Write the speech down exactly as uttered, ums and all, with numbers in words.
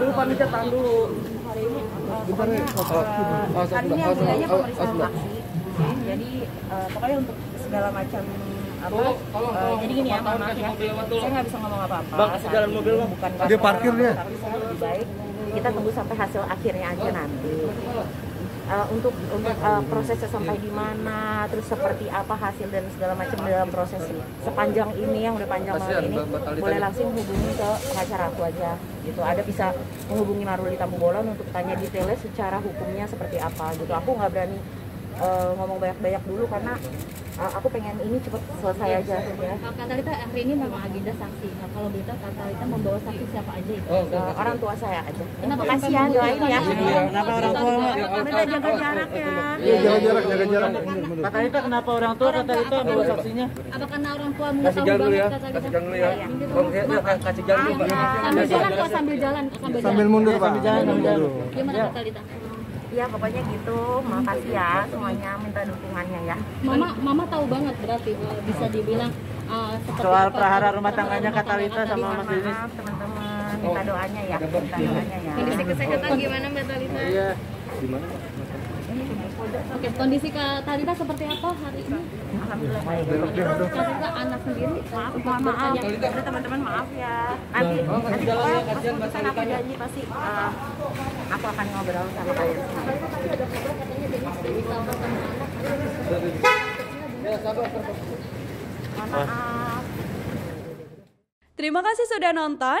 dulu Pak Mica, tahan dulu. Hari ini uh, pokoknya uh, hari ini yang bedanya pemeriksaan saksi. Jadi uh, pokoknya untuk segala macam apa, tolong, tolong, uh, jadi gini ya, mohon maaf ya, saya nggak bisa ngomong apa-apa. Bang, kasih jalan mobil bang, bukan dia parkir dia. Tapi saya lebih baik kita tunggu sampai hasil akhirnya aja nanti. Uh, untuk untuk uh, prosesnya sampai di mana, terus seperti apa hasil dan segala macam dalam proses sepanjang ini yang udah panjang banget ini, boleh langsung hubungi ke pengacara aku aja gitu. Ada bisa menghubungi Maruli Tambunggolan untuk tanya detailnya secara hukumnya seperti apa gitu. Aku nggak berani uh, ngomong banyak-banyak dulu karena uh, aku pengen ini cepet selesai aja. Ya. Kak Thalita hari ini memang agenda saksi. Nah, kalau begitu Kak Thalita membawa saksi siapa aja itu? Oh, uh, orang tua saya aja. Kenapa kasihan doain ya? Kenapa orang tua? Udah jaga jarak ya. Iya, jaga jarak, jaga jarak. Kak Thalita kenapa orang tua Kak Thalita bawa saksinya? Apa karena orang tua mengetahui banget Kak Thalita? Kasih jalan dulu ya. Kasih jalan dulu ya. Sambil jalan kok sambil jalan. Sambil mundur Pak. Sambil jalan, sambil jalan. Gimana Kak Thalita? Iya pokoknya gitu, makasih ya semuanya, minta dukungannya ya. Mama, mama tahu banget berarti bisa dibilang uh, soal prahara rumah tangganya Kak Thalita sama Mas Dini. Maaf teman-teman, minta doanya ya, minta doanya ya. Kondisi kesehatan gimana Mbak Thalita? Iya, gimana? Oke, kondisi Kak Thalita seperti apa hari ini? Alhamdulillah baik. Kak anak sendiri, maaf, maaf, maaf. Teman-teman maaf ya. Nanti, nanti kalau keputusan aku janji pasti uh, aku akan ngobrol sama kalian semua. Maaf. Terima kasih sudah nonton.